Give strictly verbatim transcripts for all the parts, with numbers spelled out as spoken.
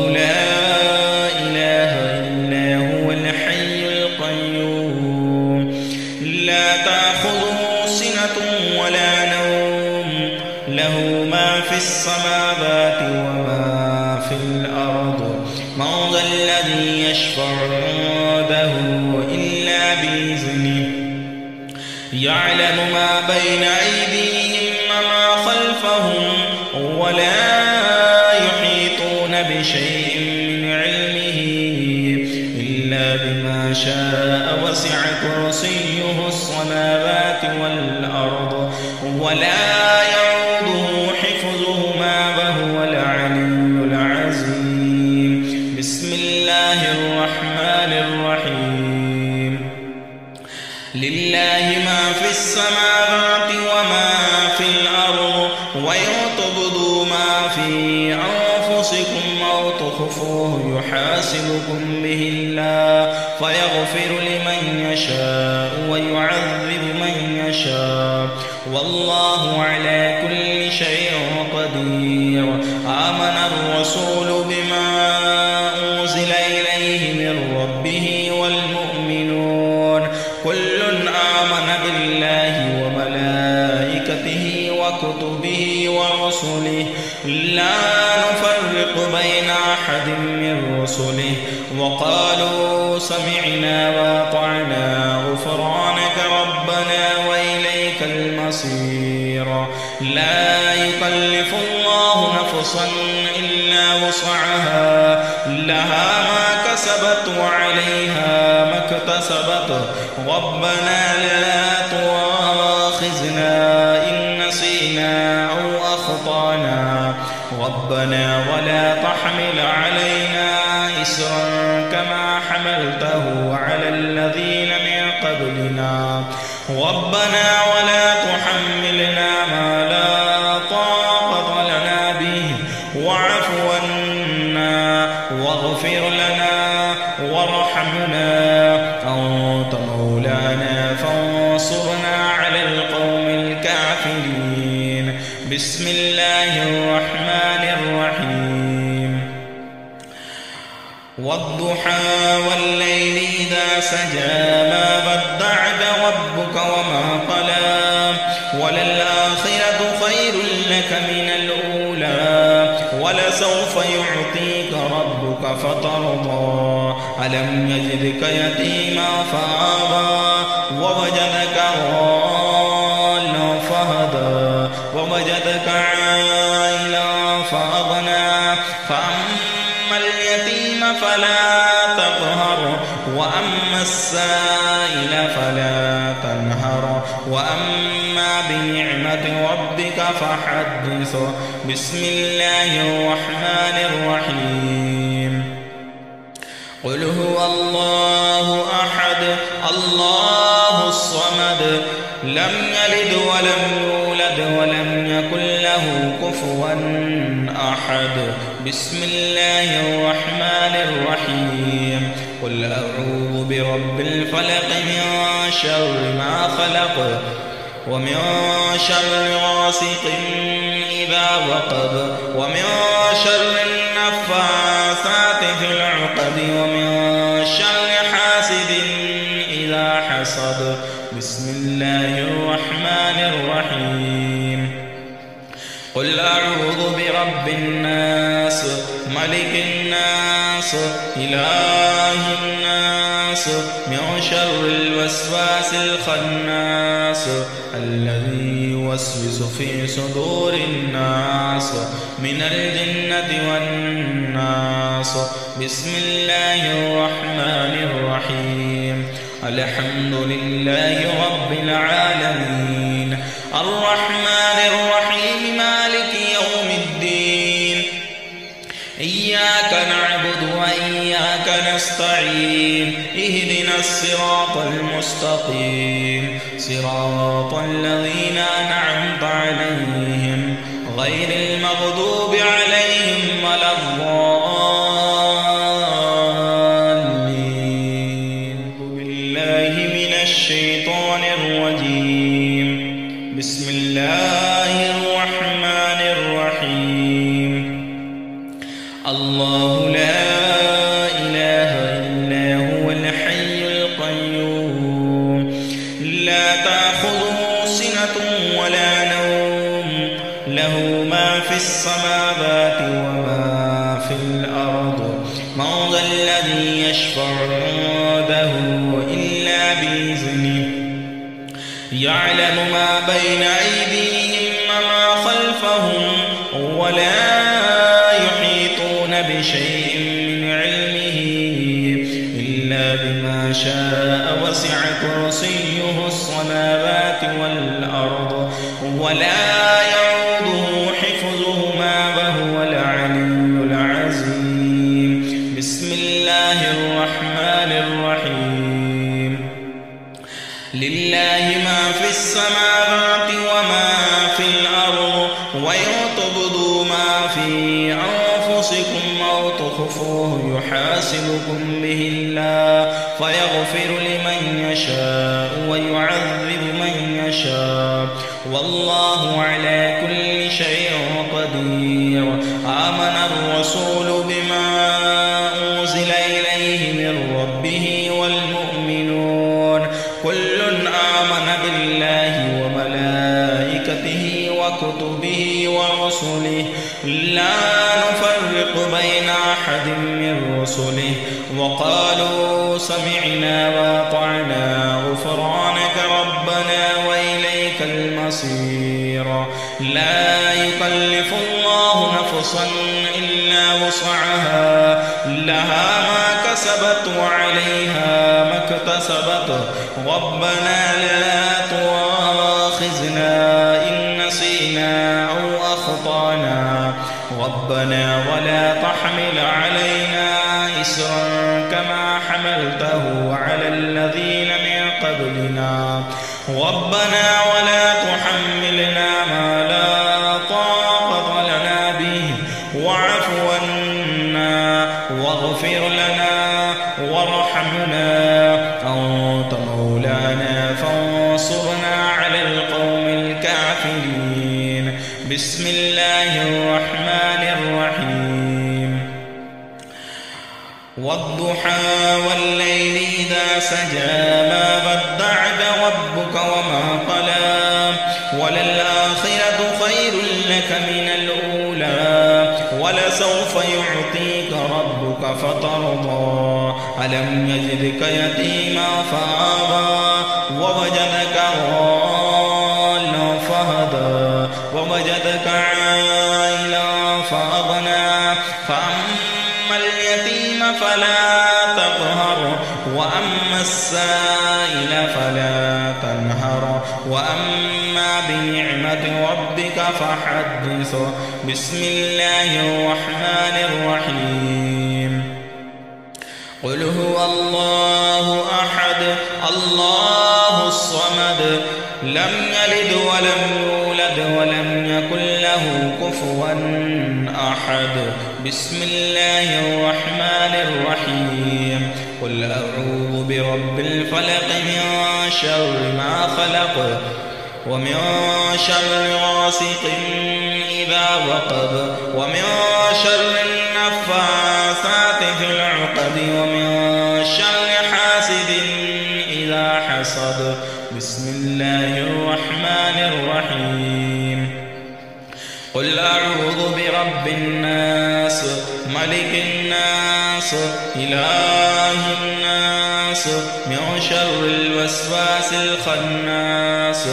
لا إله إلا هو الحي القيوم، لا تأخذه سنة ولا نوم، له ما في السماوات وما في الأرض، من ذا الذي يشفع يعلم ما بين أيديهم وما خلفهم ولا يحيطون بشيء من علمه إلا بما شاء، وسع كرسيه السماوات والأرض ولا يعوده حفظهما وهو العلي العظيم. بسم الله الرحمن الرحيم. لله ما في السماوات وما في الأرض، وإن تبدوا ما في أنفسكم أو تخفوه يحاسبكم به الله، فيغفر لمن يشاء ويعذب من يشاء، والله على كل شيء قدير. آمن الرسول بما أنزل إليه من ربه والمؤمنون، كل آمن بالله وملائكته وكتبه ورسله، لا نفرق بين أحد من رسله، وقالوا سمعنا وأطعنا، غفرانك ربنا وإليك المصير. لا يكلف الله نفسا إلا وسعها، لها ما كسبت وعليها ما اكتسبت، ربنا لا تؤاخذنا إن نسينا أو أخطأنا، ربنا ولا تحمل علينا إصرا كما حملته على الذين من قبلنا، ربنا ولا تحملنا ما لا طاقة لنا به، واعف عنا واغفر لنا وارحمنا، أنت مولانا فانصرنا على القوم الكافرين. بسم الله الرحمن الرحيم. والضحى والليل إذا سجى، ما ودعك ربك وما قلى، وللآخرة خير لك من الأولى، ولسوف يعطيك ربك فترضى. ألم يجدك يتيما فآوى، ووجدك ضالا فهدى، ووجدك عائلا فأغنى، فأما اليتيم فلا تقهر، وأما السائل فلا تنهر، وأما بنعمة ربك فحدث. بسم الله الرحمن الرحيم. قل هو الله أحد، الله الصمد، لم يلد ولم يولد ولم يكن له كفوا أحد. بسم الله الرحمن الرحيم. قل أعوذ برب الفلق، من شر ما خلق، ومن شر غاسق إذا وقب، ومن شر النفاثات في العقد، ومن شر حاسد إذا حسد. بسم الله الرحمن الرحيم. قل أعوذ برب الناس، ملك الناس، إله الناس، من شر الوسواس الخناس، الذي يوسوس في صدور الناس، من الجنة والناس. بسم الله الرحمن الرحيم. الحمد لله رب العالمين، الرحمن الرحيم، مالك يوم الدين، إياك نعبد وإياك نستعين، اهدنا الصراط المستقيم، صراط الذين أنعمت عليهم، غير المغضوب عليهم ولا الضالين. الشيطان الرجيم. بسم الله الرحمن الرحيم. الله لا إله إلا هو الحي القيوم لا تأخذه سنة ولا نوم له ما في السماوات وما في الأرض من ذا الذي يشفع يعلم ما بين أيديهم وما خلفهم ولا يحيطون بشيء من علمه إلا بما شاء وسع كرسيه السماوات والأرض ولا يعوده حفظهما وهو العلي العظيم. بسم الله الرحمن الرحيم. لله ما في السماوات وما في الأرض وإن تبدوا ما في أنفسكم أو تخفوه يحاسبكم به الله فيغفر لمن يشاء ويعذب من يشاء والله على كل شيء قدير. آمن الرسول بما أنزل إليه من ربه والمؤمنون كل وكتبه ورسله لا نفرق بين أحد من رسله وقالوا سمعنا وأطعنا غفرانك ربنا وإليك المصير. لا يكلف الله نفسا إلا وسعها لها ما كسبت وعليها ما اكتسبت ربنا لا تؤاخذنا أو أخطأنا ربنا ولا تحمل علينا إسرا كما حملته على الذين من قبلنا ربنا ولا تحملنا ما لا طاقة لنا به واعف عنا واغفر لنا وارحمنا أنت مولانا فانصرنا على القوم الكافرين. بسم الله الرحمن الرحيم. والضحى والليل إذا سجى ما ودعك ربك وما قلى وللآخرة خير لك من الأولى ولسوف يعطيك ربك فترضى. ألم يجدك يتيما فآوى ووجدك ضالا فهدى ووجدك عائلا فأغنى فأما اليتيم فلا تقهر وأما السائل فلا تنهر وأما بنعمة ربك فحدث. بسم الله الرحمن الرحيم. قل هو الله أحد الله الصمد لم يلد ولم يولد ولم يكن له كفوا أحد. بسم الله الرحمن الرحيم. قل أعوذ برب الفلق من شر ما خلق ومن شر غاسق إذا وقب ومن شر النفاثات في العقد ومن شر حاسد إذا حسد. بسم الله الرحمن الرحيم. قل أعوذ برب الناس ملك الناس إله الناس من شر الوسواس الخناس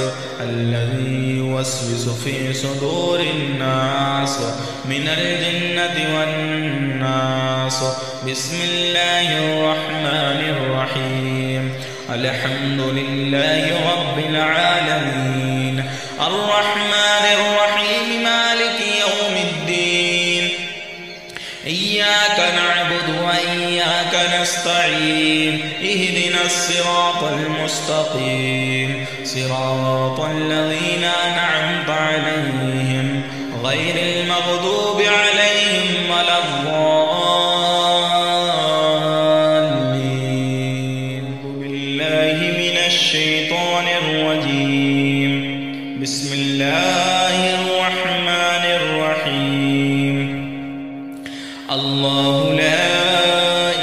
الذي يوسوس في صدور الناس من الجنة والناس. بسم الله الرحمن الرحيم. الحمد لله رب العالمين الرحمن الرحيم مالك يوم الدين إياك نعبد وإياك نستعين اهدنا الصراط المستقيم صراط الذين أنعمت عليهم غير المغضوب عليهم ولا الضالين. الشيطان الرجيم. بسم الله الرحمن الرحيم. الله لا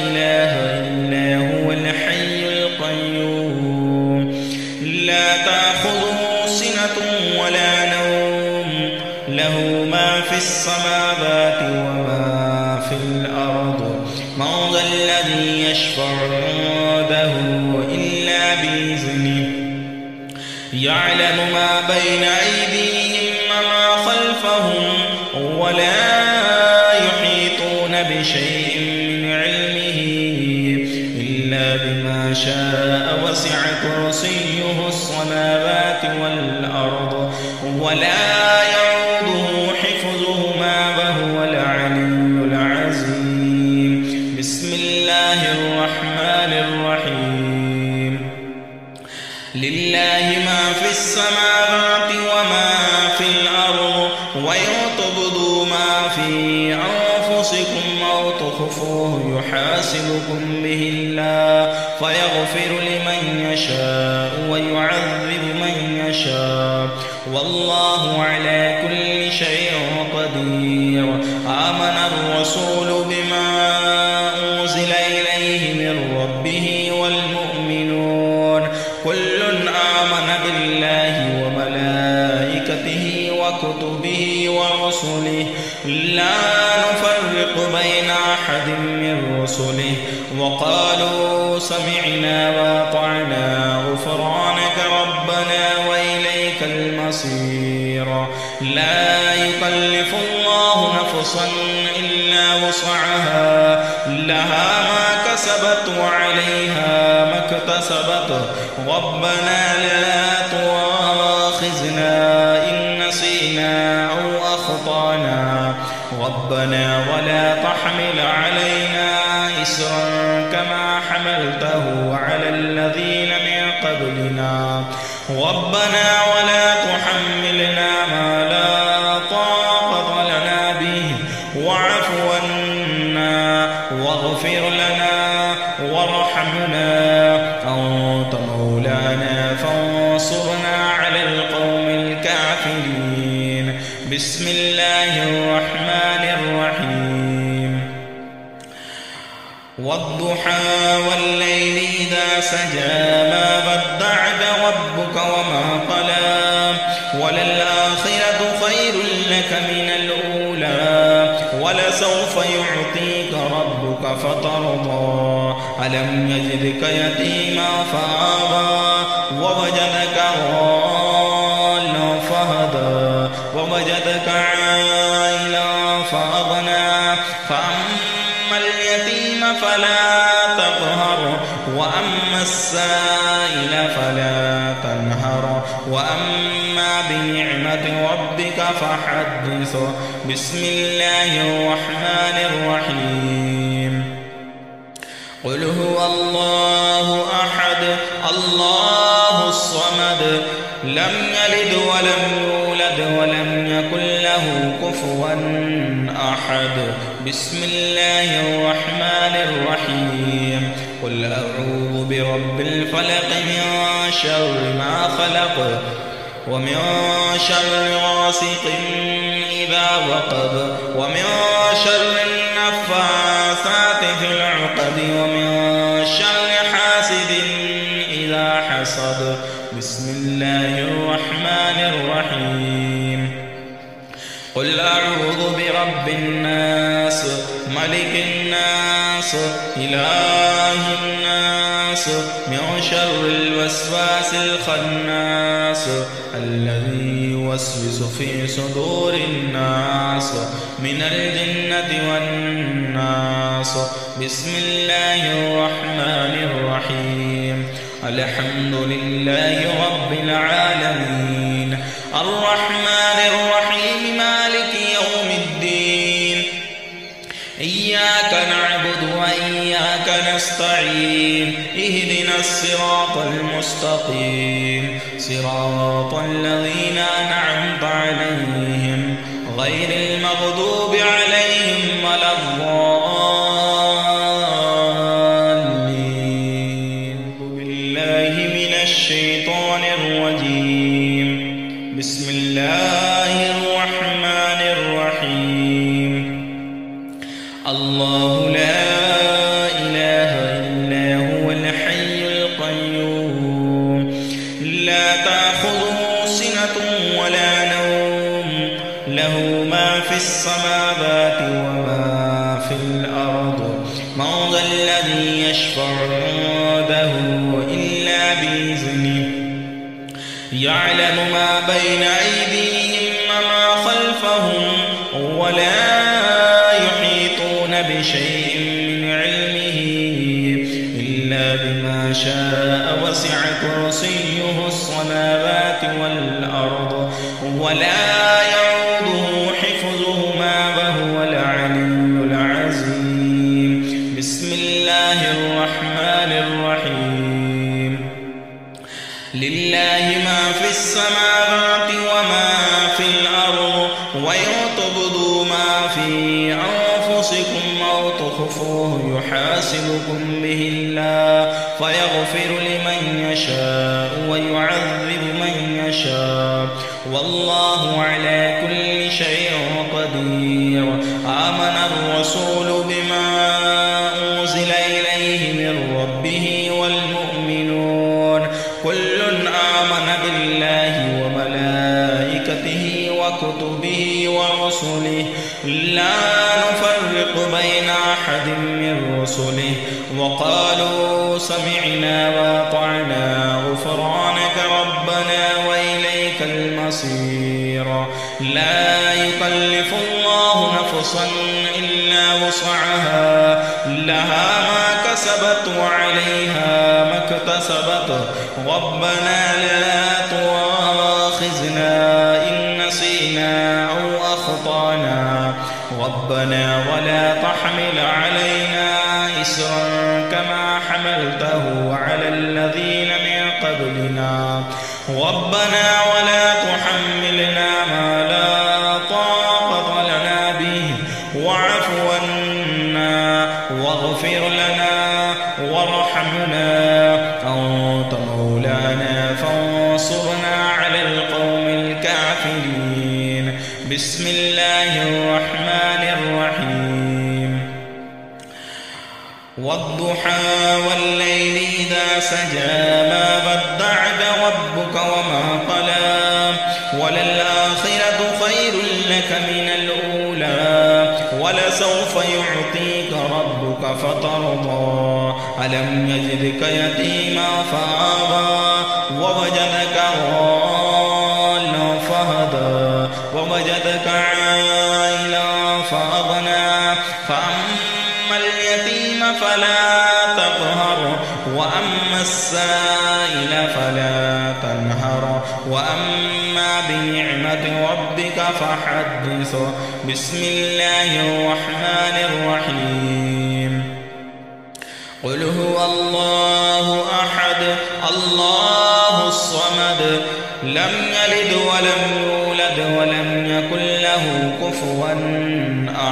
إله إلا هو الحي القيوم لا تأخذه سنة ولا نوم له ما في السماوات وما في الأرض من ذا الذي يشفع عنده إلا بإذنه يعلم ما بين أيديهم وما خلفهم ولا يحيطون بشيء من علمه إلا بما شاء وسع كرسيه السماوات والأرض ولا يعوده حفظهما وهو العلي العظيم. بسم الله الرحمن الرحيم. لله ما في السماوات وما في الأرض وإن تبدوا ما في أنفسكم أو تخفوه يحاسبكم به الله فيغفر لمن يشاء ويعذب من يشاء والله على كل شيء قدير. آمن الرسول بما أنزل إليه من ربه والمؤمنون كل آمن بالله وملائكته وكتبه ورسله لا نفرق بين أحد من رسله وقالوا سمعنا وأطعنا غفرانك ربنا وإليك المصير. لا يكلف الله نفسا إلا وسعها لها ما كسبت وعليها ما اكتسبت ربنا لا تؤاخذنا إن نسينا أو أخطأنا ربنا ولا تحمل علينا إسرا كما حملته على الذين من قبلنا ربنا ولا تحملنا ما لا طاقة لنا به واعف عنا واغفر لنا وارحمنا أنت مولانا فانصرنا على القوم الكافرين. بسم الله الرحمن الرحيم. والضحى والليل إذا سجى ما ودعك ربك وما قلى وللآخرة خير لك من الأولى ولسوف يعطيك ربك فترضى. ألم يجدك يتيما فآوى ووجدك ضالا فهدى ووجدك عائلا فأغنى فأما اليتيم فلا تقهر وأما السائل فلا تنهر وأما بنعمة ربك فحدث. بسم الله الرحمن الرحيم. قل هو الله أحد الله الصمد لم يلد ولم يولد ولم يكن له كفوا أحد. بسم الله الرحمن الرحيم. قل أعوذ برب الفلق من شر ما خلق ومن شر غاسق إذا وقب ومن شر النفاثات في العقد ومن شر حاسد إذا حسد. بسم الله الرحمن الرحيم. قل أعوذ برب الناس ملك الناس إله الناس من شر الوسواس الخناس الذي يوسوس في صدور الناس من الجنة والناس. بسم الله الرحمن الرحيم. الحمد لله رب العالمين الرحمن الرحيم مالك يوم الدين إياك نعبد وإياك نستعين اهدنا الصراط المستقيم صراط الذين أنعمت عليهم غير المغضوب عليهم ولا الضالين. الشيطان الرجيم. بسم الله الرحمن الرحيم. الله لا إله إلا هو الحي القيوم لا تأخذه سنة ولا نوم له ما في السماوات وما في الأرض من ذا الذي يشفع يعلم ما بين أيديهم وما خلفهم ولا يحيطون بشيء من علمه إلا بما شاء وسع كرسيه السماوات والأرض ولا يعوده حفظهما وهو العلي العظيم. بسم الله الرحمن الرحيم. لله ما في السماوات وما في الأرض وإن تبدوا ما في أنفسكم أو تخفوه يحاسبكم به الله فيغفر لمن يشاء ويعذب من يشاء والله على كل شيء قدير. آمن الرسول بما أنزل إليه من ربه والمؤمنون كل وكتبه ورسله لا نفرق بين أحد من رسله وقالوا سمعنا وأطعنا غفرانك ربنا وإليك المصير. لا يكلف الله نفسا إلا وسعها لها ما كسبت وعليها ما اكتسبت ربنا لا تؤاخذنا أو أخطأنا ربنا ولا تحمل علينا إسرا كما حملته على الذين من قبلنا ربنا ولا تحملنا ما لا طاقة لنا به واعف عنا واغفر لنا وارحمنا أنت مولانا فانصرنا على القوم الكافرين. بسم الله الرحمن الرحيم. والضحى والليل إذا سجى ما ودعك ربك وما قلى وللآخرة خير لك من الأولى ولسوف يعطيك ربك فترضى. ألم يجدك يتيما فآوى ووجدك ضالا فهدى ووجدك عائلا فأغنى فأما اليتيم فلا تقهر وأما السائل فلا تنهر وأما بنعمة ربك فحدث. بسم الله الرحمن الرحيم. قل هو الله أحد الله الصمد لم يلد ولم يولد ولم يكن له كفوا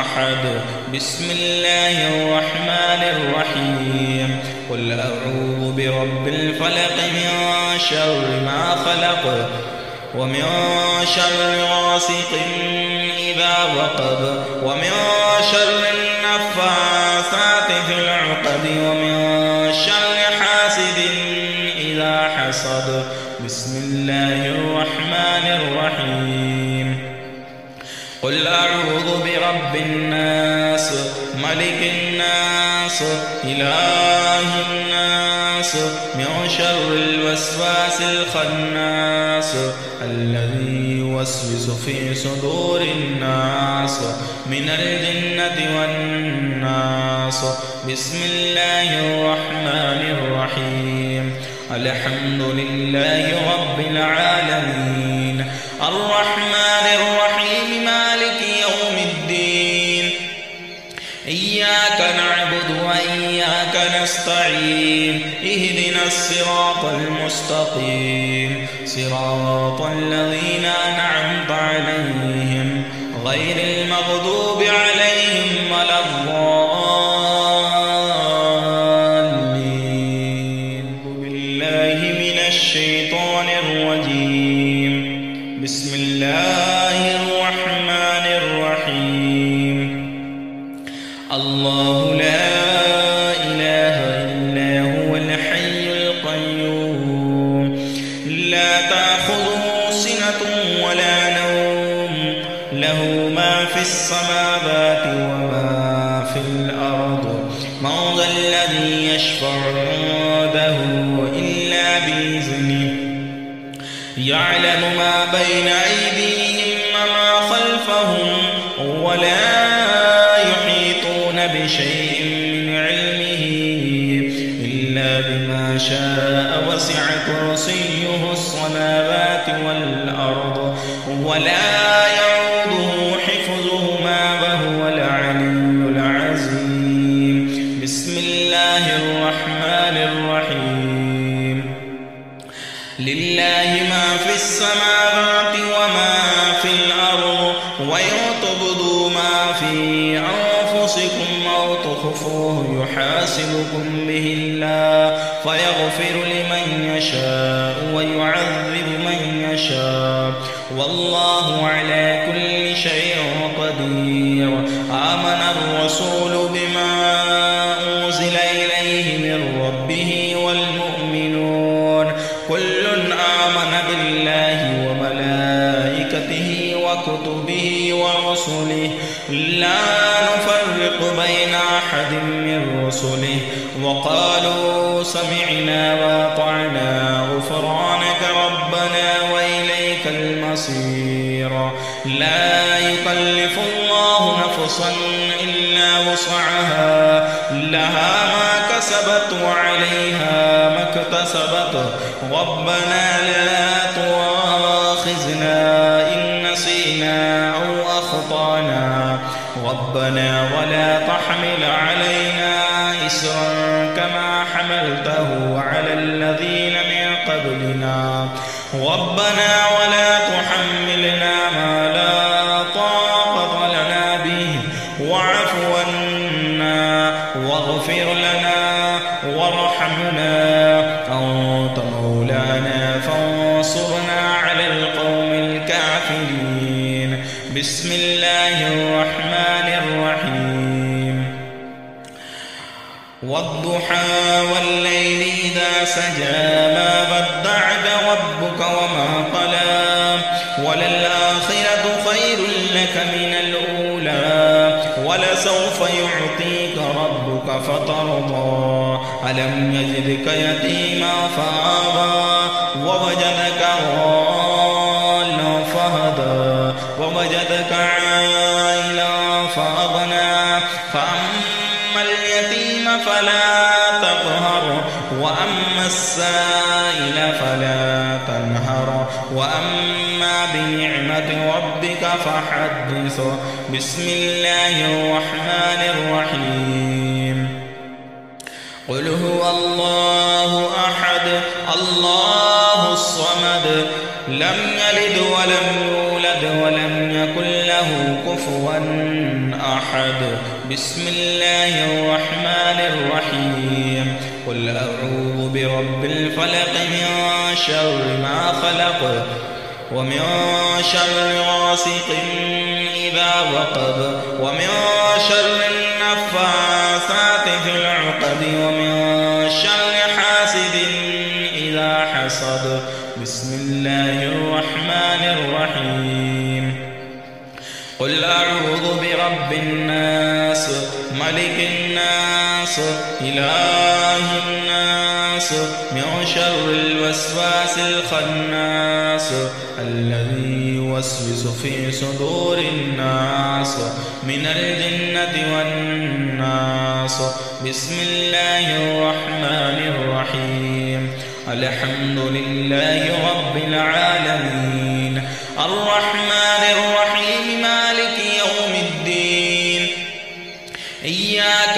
أحد. بسم الله الرحمن الرحيم. قل أعوذ برب الفلق من شر ما خلق ومن شر غاسق إذا وقب ومن شر النفاثات في العقد ومن شر حاسد إذا حسد. بسم الله الرحمن الرحيم. قل أعوذ برب الناس ملك الناس إله الناس من شر الوسواس الخناس الذي يوسوس في صدور الناس من الجنة والناس. بسم الله الرحمن الرحيم. الحمد لله رب العالمين الرحمن الرحيم مالك يوم الدين إياك نعبد وإياك نستعين اهدنا الصراط المستقيم صراط الذين أنعمت عليهم غير المغضوب عليهم ولا الضالين. من الشيطان الرجيم. بسم الله الرحمن الرحيم. الله لا إله إلا هو الحي القيوم لا تأخذه سنة ولا نوم له ما في السماوات وما في الأرض من ذا الذي يشفع يعلم ما بين أيديهم وما خلفهم ولا يحيطون بشيء من علمه إلا بما شاء وسع كرسيه السماوات والأرض ولا يعوده حفظهما وهو العلي العظيم. بسم الله الرحمن الرحيم. لله ما في السماوات وما في الأرض وإن تبدوا ما في أنفسكم أو تخفوه يحاسبكم به الله فيغفر لمن يشاء ويعذب من يشاء والله على كل شيء قدير. آمن الرسول بما أنزل إليه من ربه والمؤمنون كل وكتبه ورسله لا نفرق بين أحد من رسله وقالوا سمعنا وأطعنا غفرانك ربنا وإليك المصير. لا يكلف الله نفسا إلا وسعها لها ما كسبت وعليها ما اكتسبت ربنا لا تؤاخذنا أو أخطأنا ربنا ولا تحمل علينا إسرا كما حملته على الذين من قبلنا ربنا ولا تحملنا ما لا طاقة لنا به واعف عنا واغفر لنا وارحمنا أنت مولانا فانصرنا على القوم الكافرين. بسم الله الرحمن الرحيم. والضحى والليل إذا سجى ما ودعك ربك وما قلى وللآخرة خير لك من الأولى ولسوف يعطيك ربك فترضى. ألم يجدك يتيما فآوى ووجدك ضالا فهدى ووجدك عائلا فأغنى فأما اليتيم فلا تقهر وأما السائل فلا تنهر وأما بنعمة ربك فحدث. بسم الله الرحمن الرحيم. قل هو الله أحد الله الصمد لم يلد ولم يولد ولم يكن له كفوا أحد. بسم الله الرحمن الرحيم. قل أعوذ برب الفلق من شر ما خلق ومن شر غاسق إذا وقب ومن شر النفاثات في العقد ومن شر حاسد إذا حسد. بسم الله الرحمن الرحيم. قل أعوذ برب الناس ملك الناس إله الناس من شر الوسواس الخناس الذي يوسوس في صدور الناس من الجنة والناس. بسم الله الرحمن الرحيم. الحمد لله رب العالمين الرحمن الرحيم مالك يوم الدين إياك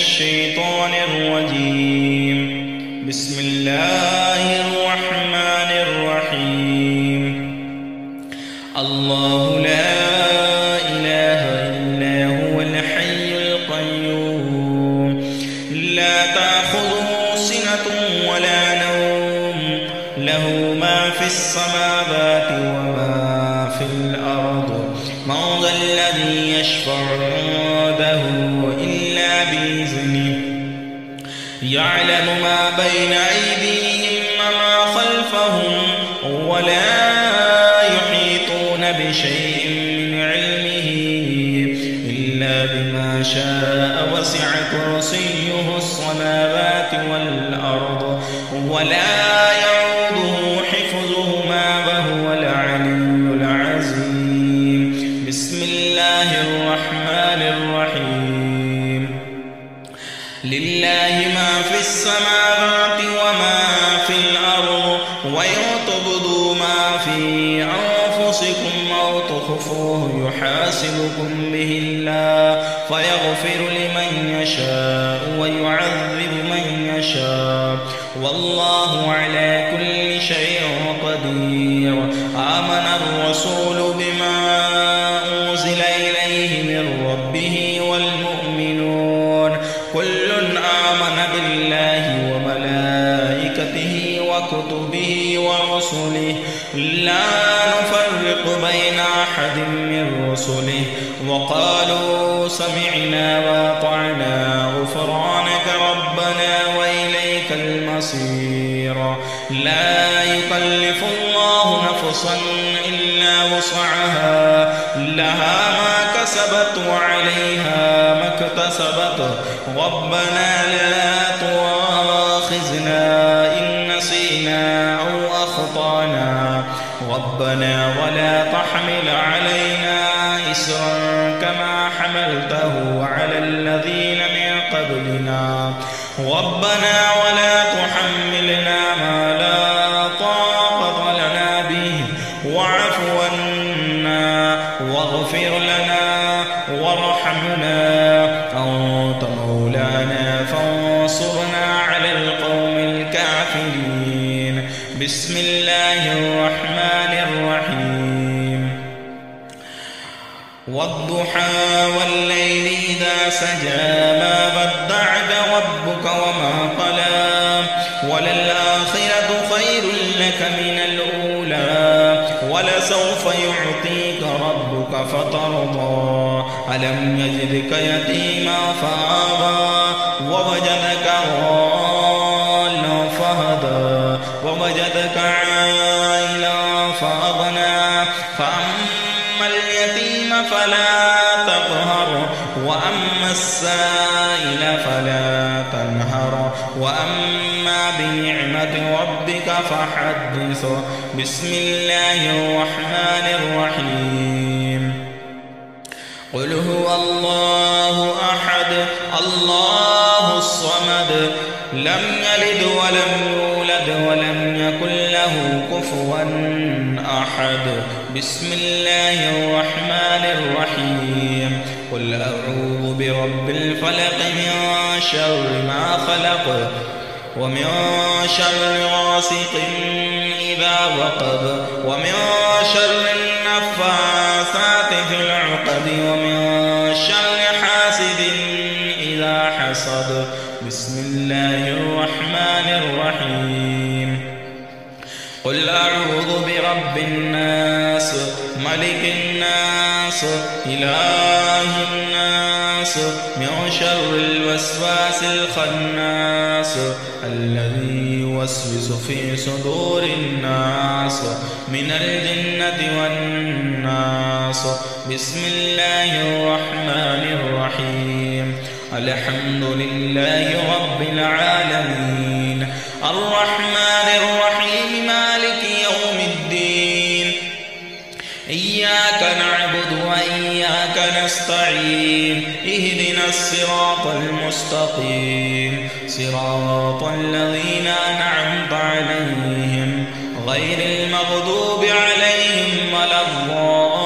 الشيطان الرجيم. بسم الله الرحمن الرحيم. الله لا إله إلا هو الحي القيوم. لا تأخذه سنة ولا نوم، له ما في السماوات وما في الأرض. من ذا الذي يشفع عنده إلا بإذنه، يعلم ما بين أيديهم وما خلفهم، ولا يحيطون بشيء من علمه إلا بما شاء. وسع كرسيه السماوات والأرض، ولا يعوده حفظهما، وهو العلي العظيم. بسم الله الرحمن الرحيم. لله ما في السماوات وما في الأرض، وإن تبدوا ما في أنفسكم أو تخفوه يحاسبكم به الله، فيغفر لمن يشاء ويعذب من يشاء، والله على كل شيء قدير. آمن الرسول بما أنزل إليه من ربه والمؤمنون، كل آمن بالله وملائكته وكتبه ورسله، لا نفرق بين أحد من رسله، وقالوا سمعنا وأطعنا، غفرانك ربنا وإليك المصير. لا يكلف الله نفسا إلا وسعها، لها ما كسبت وعليها ما اكتسبت. ربنا لا تؤاخذنا إن نسينا أو أخطأنا، ربنا ولا تحمل علينا إصرا كما حملته على الذين من قبلنا، ربنا ولا تحملنا ما لا طاقة لنا به، واعف عنا واغفر لنا وارحمنا، أنت مولانا فانصرنا على القوم الكافرين. بسم الله الرحمن الرحيم. والضحى والليل إذا سجى، ما ودعك ربك وما قلى، وللآخرة خير لك من الأولى، ولسوف يعطيك ربك فترضى. ألم يجدك يتيما فآوى، ووجدك ضالا فهدى، ووجدك عائلا فأغنى، فأما اليتيم فلا تقهر، وأما السائل فلا تنهر، وأما بنعمة ربك فحدث. بسم الله الرحمن الرحيم. قل هو الله أحد، الله الصمد، لم يلد ولم يولد ولم يكن له كفوا أحد. بسم الله الرحمن الرحيم. قل أعوذ برب الفلق، من شر ما خلق، ومن شر غاسق إذا وقب، ومن شر النفاثات في العقد، ومن شر حاسد إذا حسد. بسم الله الرحمن الرحيم. قل أعوذ برب الناس، ملك الناس، إله الناس، من شر الوسواس الخناس، الذي يوسوس في صدور الناس، من الجنة والناس. بسم الله الرحمن الرحيم. الحمد لله رب العالمين، الرحمن الرحيم، مالك يوم الدين، إياك نعبد وإياك نستعين، اهدنا الصراط المستقيم، صراط الذين أنعمت عليهم، غير المغضوب عليهم ولا الضالين.